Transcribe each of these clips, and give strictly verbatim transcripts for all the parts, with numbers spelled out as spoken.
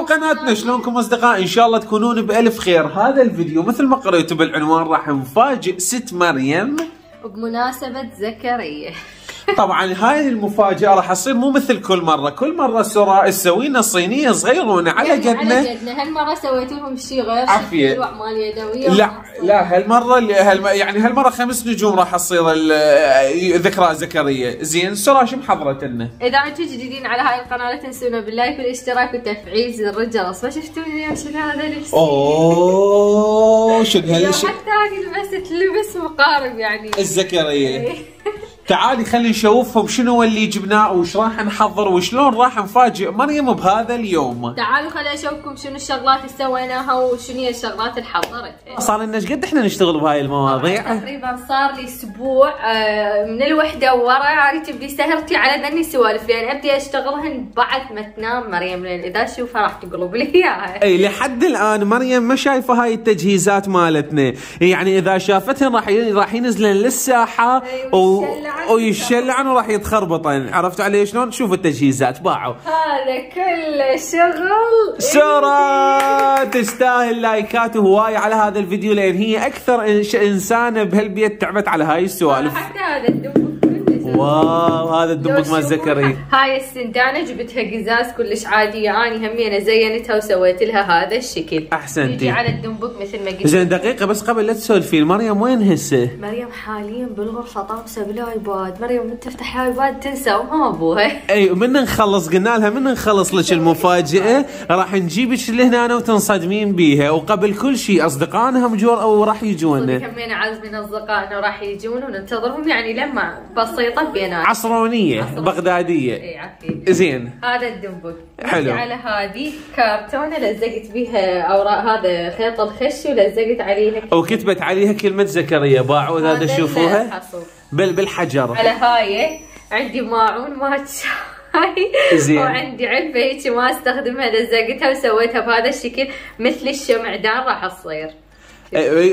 مرحبا بقناتنا، شلونكم اصدقائي؟ ان شاء الله تكونون بالف خير. هذا الفيديو مثل ما قريتوا بالعنوان راح نفاجئ ست مريم بمناسبة زكريا. طبعا هاي المفاجأة راح تصير مو مثل كل مرة، كل مرة سراء تسوينا صينية صغيرونة على يعني قدنا على قدنا، هالمرة سويتوا لهم شيء غير عفية مال يدوية. لا لا هالمرة هالم... يعني هالمرة خمس نجوم راح تصير ال... ذكرى زكريا. زين سراء شو محضرت لنا؟ إذا أنتم جديدين على هاي القناة لا تنسونا باللايك والاشتراك وتفعيل زر الجرس. ما شفتوا اليوم شنو هذا لبس؟ اوه شنو هالشيء؟ حتى أنا لبست لبس مقارب يعني الزكريا. تعالي خلينا نشوفهم شنو اللي جبناه وش راح نحضر وشلون راح نفاجئ مريم بهذا اليوم. تعالوا خلينا نشوفكم شنو الشغلات اللي سويناها وشنو هي الشغلات اللي حضرتها. صار لنا ايش قد احنا نشتغل بهاي المواضيع؟ تقريبا صار لي اسبوع من الوحده ورا رتب لي سهرتي على ذني سوالف، لان يعني ابدي اشتغلهن بعد ما تنام مريم، لان اذا تشوفها راح تقلب لي اياها. اي لحد الان مريم ما شايفه هاي التجهيزات مالتنا، يعني اذا شافتهن راح راح ينزلن للساحه و... ويشلعن وراح يتخربطن. عرفتوا علي شلون؟ شوفوا التجهيزات باعوا. هذا كله شغل سراء تستاهل لايكات وهوايه على هذا الفيديو، لان هي اكثر انسانه بهالبيت تعبت على هاي السوالف. حتى هذا الدبك كله واو، هذا الدبك مال زكريا. هاي السندانه جبتها قزاز كلش عاديه، اني همينه زينتها وسويت لها هذا الشكل. احسنتي. يجي على الدبك مثل ما قلت. زين دقيقه بس قبل لا تسولفين، مريم وين هسه؟ مريم حاليا بالغرفه طامسه بالايباد. مريم من تفتح الايباد تنسى وما ابوها. اي من نخلص قلنا لها من نخلص لك المفاجاه راح نجيبك لهنا وتنصدمين بيها. وقبل كل شيء اصدقائنا هم جور او راح يجونا. كمينا عزم من اصدقائنا راح يجون وننتظرهم، يعني لما بسيطه بينات عصرونيه بغداديه. اي عفيف. زين هذا الدنبك حلو. على هذه كرتونه لزقت بها اوراق، هذا خيط الخش ولزقت عليها وكتبت عليها كلمه زكريا. باعوا هذا شوفوها بل بالحجر. على هاي عندي ماعون ما هاي وعندي علبه هيك ما استخدمها لزقتها وسويتها بهذا الشكل مثل الشمعدان راح تصير.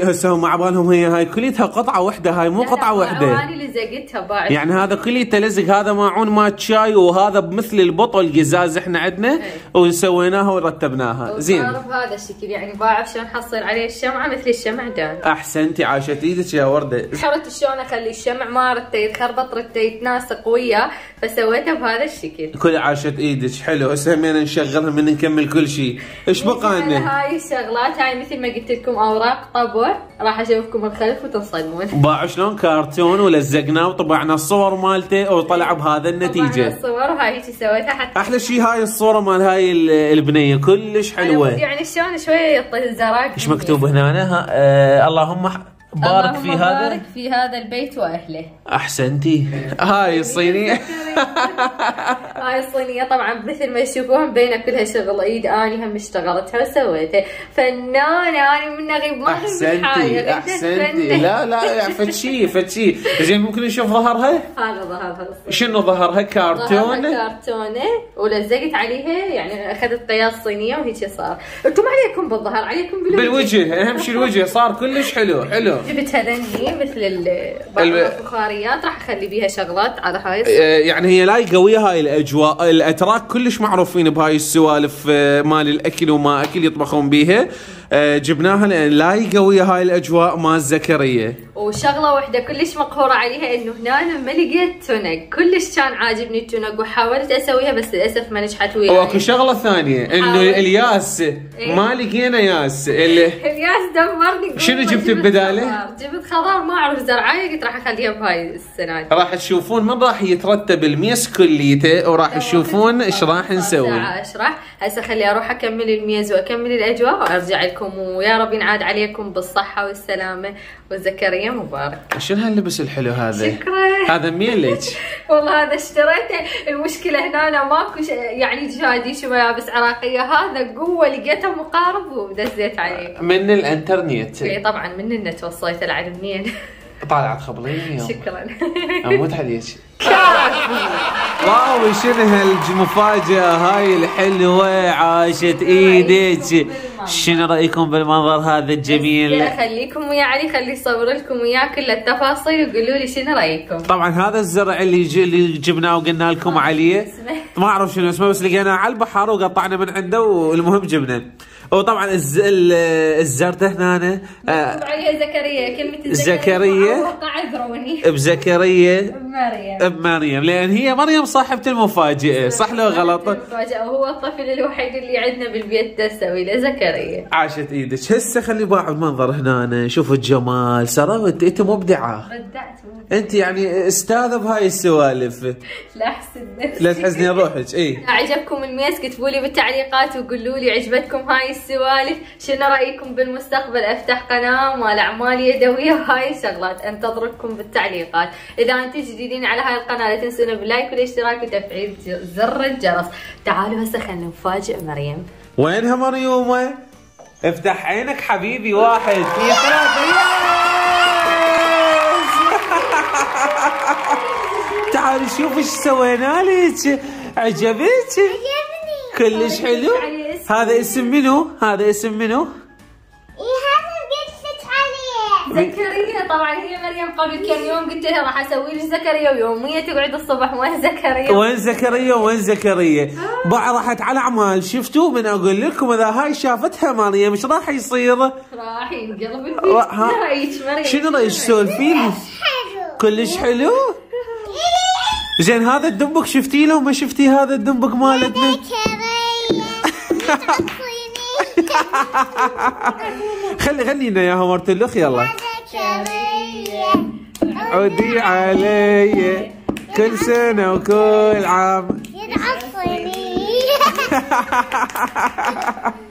هسه هم على بالهم هي هاي كليتها قطعه واحده، هاي مو قطعه واحده. انا لزقتها باعت يعني هذا كليته لزق، هذا معون مال شاي وهذا مثل البطل قزاز احنا عندنا وسويناها ورتبناها. زين هذا الشكل يعني باع شلون حصل عليه الشمعه مثل الشمعدان. احسنتي عاشت ايدك يا ورده. حاولت شلون اخلي الشمع ما رته يتخربط، رته يتناسق وياه، فسويتها بهذا الشكل. كل عاشت ايدك حلو. هسه همين نشغلها من نكمل كل شيء. ايش بقى لنا؟ هاي الشغلات هاي مثل ما قلت لكم اوراق طبع، راح اشوفكم الخلف وتنصدمون. باع شلون كرتون ولزقناه وطبعنا الصور مالته وطلع بهذا النتيجه. طبعنا الصور وهاي هيك سويتها. حتى احلى شيء هاي الصوره مال هاي البنيه كلش حلوه. يعني شلون شويه يطل زراك. ايش مكتوب هنا؟ آه اللهم بارك في هذا اللهم بارك في هذا البيت واهله. احسنتي. هاي الصينيه هاي الصينيه طبعا مثل ما تشوفوها مبينه كلها شغل ايد، اني هم اشتغلتها وسويتها. فنانه اني من غيب ما احسنتي احسنتي. لا لا فتشي فتشي. زين ممكن نشوف ظهرها؟ هذا ظهرها. شنو ظهرها؟ كرتونه كرتونه ولزقت عليها، يعني اخذت قياس صينيه وهيك صار. انتم ما عليكم بالظهر، عليكم بالوجه. بالوجه اهم شيء الوجه صار كلش حلو حلو. جبت هذني مثل بعض الفخاريات راح اخلي بيها شغلات على هاي. يعني هي لايقه ويا هاي الاجواء. الاتراك كلش معروفين بهاي السوالف مال الاكل وما اكل يطبخون بيها. جبناها لان لايقه ويا هاي الاجواء مال زكريا. وشغله واحده كلش مقهوره عليها انه هنا ما لقيت تونق، كلش كان عاجبني التونق وحاولت اسويها بس للاسف ما نجحت وياي. واكو شغله ثانيه انه الياس إيه؟ ما لقينا ياس. الياس دمرني. شنو جبت بداله؟ جبت خضار ما اعرف زرعايه، قلت راح اخليها بهاي السنه. راح تشوفون من راح يترتب الميز كليته وراح تشوفون ايش راح نسوي. اشرح هسه خلي اروح اكمل الميز واكمل الاجواء وارجع لكم، ويا رب ينعاد عليكم بالصحه والسلامه وزكريا مبارك. شنو هاللبس الحلو هذا؟ شكرا. هذا ميلك. والله هذا اشتريته، المشكله هنا أنا ماكو يعني جهادي شو ملابس عراقيه. هذا قوه لقيته مقارب ودزيت عليه من الانترنت. اي طبعا من النت وصيته العلم منين. طالعه تخبليني. شكرا. اموت عليك. واو شنو هالمفاجأة هاي الحلوة، عاشت ايدك. شنو رأيكم بالمنظر هذا الجميل؟ اخليكم وياه علي، خلي صور لكم وياه كل التفاصيل وقولوا لي شنو رأيكم. طبعا هذا الزرع اللي اللي جبناه وقلنا لكم عليه ما اعرف شنو اسمه، بس لقيناه على البحر وقطعنا من عنده والمهم جبنا. وطبعا الز... الزرده هنا عليها زكريا، كلمه زكريا عذروني بزكريا بمريم بمريم لان هي مريم صاحبه المفاجئه، صح لو غلط؟ المفاجئه وهو الطفل الوحيد اللي عندنا بالبيت تسوي له زكريا. عاشت ايدك. هسه خلي باع المنظر هنا، شوفوا الجمال. سراء انت مبدعه، بدعت انت يعني استاذه بهاي السوالف. لا احسد نفسي، لا تحزني روحك. اي عجبكم الميس؟ كتبوا لي بالتعليقات وقولوا لي عجبتكم هاي السوالف، شنو رايكم بالمستقبل افتح قناه مال اعمال يدويه وهاي الشغلات؟ انتظركم بالتعليقات. اذا انتم جديدين على هاي القناه لا تنسونا باللايك والاشتراك وتفعيل زر الجرس. تعالوا هسه خلينا نفاجئ مريم. وينها مريومه؟ افتح عينك حبيبي. واحد اثنين ثلاثه. تعالي شوفي ايش سوينا لك. عجبتك؟ عجبني كلش حلو. هذا اسم منو؟ هذا اسم منو؟ اي هذا قلت لك عليه زكريا. طبعا هي مريم قبل كم يوم قلت لها راح اسوي لك زكريا، ويوميا تقعد الصبح وين زكريا وين زكريا وين زكريا. بعد راحت على اعمال. شفتوا من اقول لكم اذا هاي شافتها مريم ايش راح يصير؟ راح ينقلب البيت. شنو رايك مريم؟ شنو رايك سولفين؟ كلش حلو. زين هذا الدنبك شفتي له وما شفتي هذا الدنبك مالتنا؟ خلي خلينا اياها مرت الاخ. يلا عودي علي كل سنه وكل عام.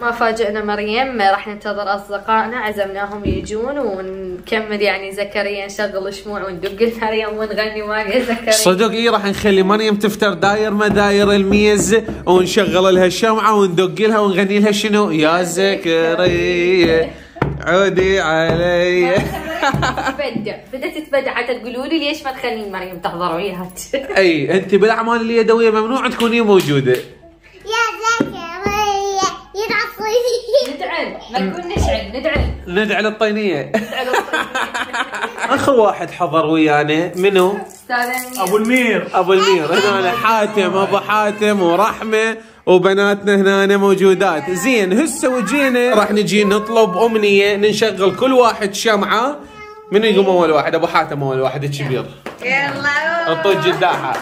ما فاجئنا مريم، راح ننتظر اصدقائنا، عزمناهم يجون ونكمل يعني زكريا، نشغل شموع وندق لمريم ونغني ويا زكريا. صدق اي راح نخلي مريم تفتر داير ما داير الميز، ونشغل لها الشمعه وندق لها ونغني لها شنو؟ يا زكريا عودي علي. تتبدع، بدأت تتبدع حتى تقولوا لي ليش ما تخلين مريم تحضر وياك. اي انت بالاعمال اليدويه ممنوع تكوني موجوده. ندعي نقول نشعل ندعي ندعي للطينيه. اخر واحد حضر ويانا منو؟ ابو المير. ابو المير هنا حاتم، ابو حاتم ورحمه وبناتنا هنا موجودات. زين هسه وجينا راح نجي نطلب امنيه، نشغل كل واحد شمعه. منو يقوم اول واحد؟ ابو حاتم اول واحد الكبير. يلا انطوا الجداحه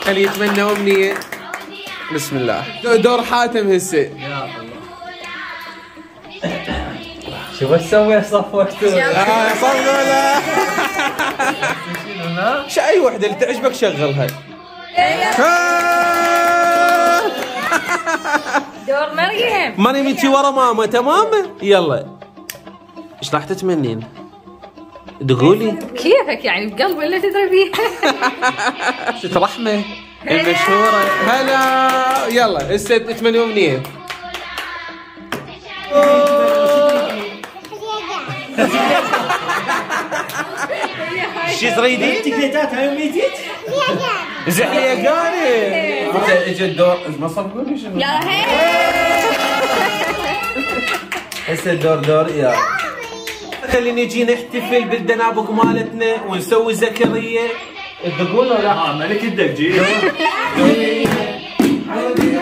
خليه يتمنى امنيه. بسم الله. دور حاتم هسه. شوف ايش سوي صف وقتوله. اه صفوا له. شو اي وحده اللي تعجبك شغلها. دور مريم. مريم انت ورا ماما تمام؟ يلا. ايش راح تتمنين؟ تقولي؟ كيفك يعني بقلبي اللي تدري بيه. شفت رحمه المشهوره. هلا يلا هسه تتمني امنيه. شو تريدين؟ تكليتات هاي ميتيت؟ زحلية قاري. اجى الدور ما صبقوني شنو؟ يا هسه الدور دور يا خلينا نجي نحتفل بالدنابق مالتنا ونسوي زكريا. تدقون ولا لا؟ مالك الدق جي. علي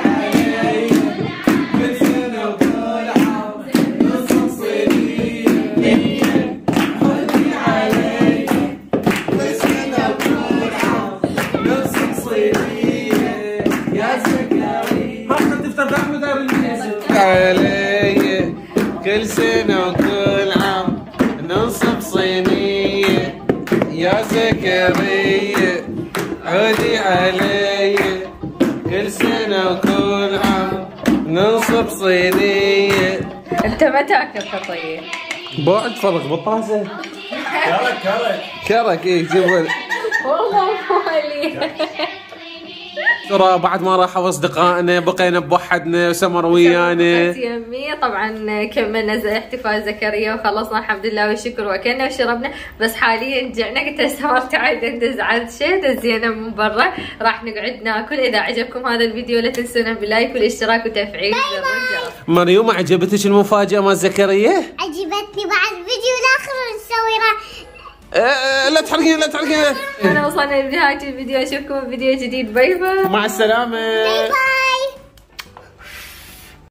كل سنة وكل عام ننصب صينية يا زكريا عودي علي كل سنة وكل عام ننصب صينية. انت ما تاكل خطية بعد فرق بالطاسة. كرك كرك كرك. ايه جيبوا والله مالي. ترى بعد ما راحوا اصدقائنا بقينا بوحدنا وسمر ويانا. طبعا كملنا احتفال زكريا وخلصنا الحمد لله والشكر واكلنا وشربنا، بس حاليا جعنا. قلت لها سمر تعالي ندز عاد شيء دزينا من برا، راح نقعد ناكل. اذا عجبكم هذا الفيديو لا تنسونا باللايك والاشتراك وتفعيل زر الجرس. مريوم عجبتك المفاجاه مال زكريا؟ عجبتني. بعد الفيديو الاخر نسوي آه لا تحرقين لا تحرقين. انا وصلنا لنهايه الفيديو، اشوفكم في فيديو جديد. باي باي، مع السلامه.